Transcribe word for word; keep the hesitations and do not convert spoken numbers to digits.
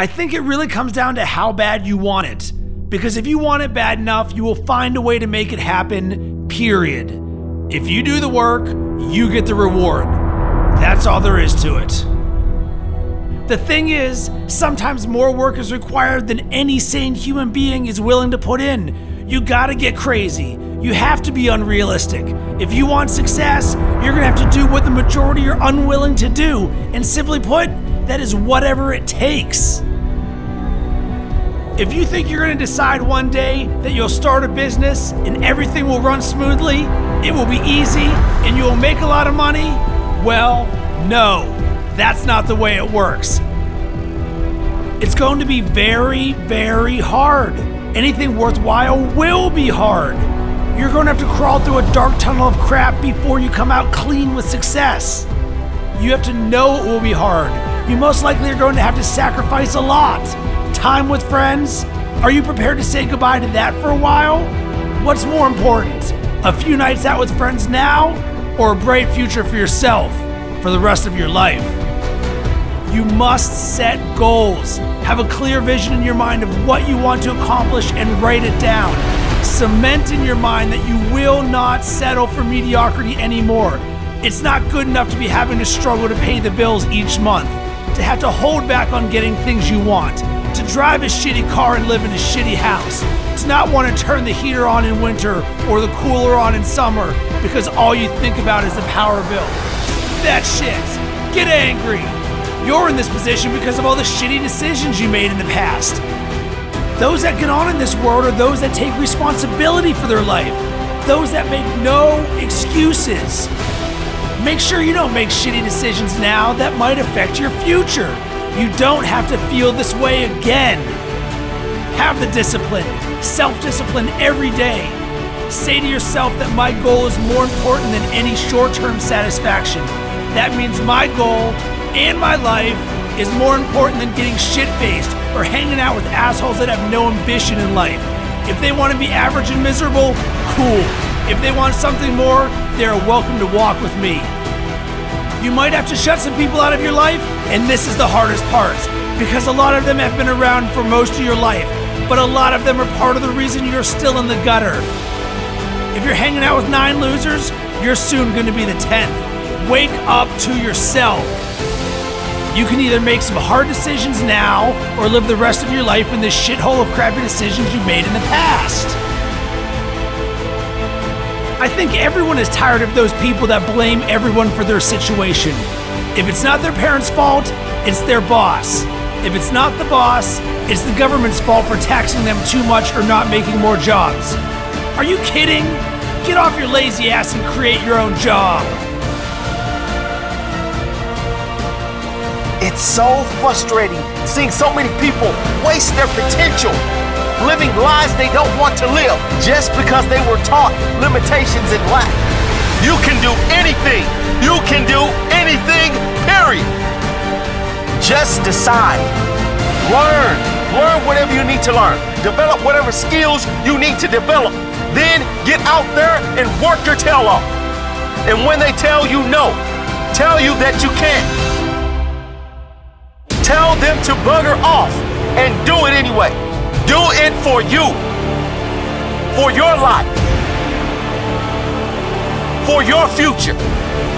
I think it really comes down to how bad you want it. Because if you want it bad enough, you will find a way to make it happen, period. If you do the work, you get the reward. That's all there is to it. The thing is, sometimes more work is required than any sane human being is willing to put in. You gotta get crazy. You have to be unrealistic. If you want success, you're gonna have to do what the majority are unwilling to do. And simply put, that is whatever it takes. If you think you're gonna decide one day that you'll start a business and everything will run smoothly, it will be easy, and you will make a lot of money, well, no. That's not the way it works. It's going to be very, very hard. Anything worthwhile will be hard. You're going to have to crawl through a dark tunnel of crap before you come out clean with success. You have to know it will be hard. You most likely are going to have to sacrifice a lot. Time with friends. Are you prepared to say goodbye to that for a while? What's more important? A few nights out with friends now, or a bright future for yourself for the rest of your life? You must set goals. Have a clear vision in your mind of what you want to accomplish and write it down. Cement in your mind that you will not settle for mediocrity anymore. It's not good enough to be having to struggle to pay the bills each month, to have to hold back on getting things you want, to drive a shitty car and live in a shitty house, to not want to turn the heater on in winter or the cooler on in summer because all you think about is the power bill. That shit. Get angry. You're in this position because of all the shitty decisions you made in the past. Those that get on in this world are those that take responsibility for their life. Those that make no excuses. Make sure you don't make shitty decisions now that might affect your future. You don't have to feel this way again. Have the discipline, self-discipline every day. Say to yourself that my goal is more important than any short-term satisfaction. That means my goal and my life is more important than getting shit-faced or hanging out with assholes that have no ambition in life. If they want to be average and miserable, cool. If they want something more, they are welcome to walk with me. You might have to shut some people out of your life, and this is the hardest part, because a lot of them have been around for most of your life, but a lot of them are part of the reason you're still in the gutter. If you're hanging out with nine losers, you're soon going to be the tenth. Wake up to yourself. You can either make some hard decisions now or live the rest of your life in this shithole of crappy decisions you made in the past. I think everyone is tired of those people that blame everyone for their situation. If it's not their parents' fault, it's their boss. If it's not the boss, it's the government's fault for taxing them too much or not making more jobs. Are you kidding? Get off your lazy ass and create your own job. It's so frustrating seeing so many people waste their potential, living lives they don't want to live just because they were taught limitations in life. You can do anything. You can do anything, period. Just decide. Learn. Learn whatever you need to learn. Develop whatever skills you need to develop. Then get out there and work your tail off. And when they tell you no, tell you that you can't. Tell them to bugger off and do it anyway. Do it for you, for your life, for your future.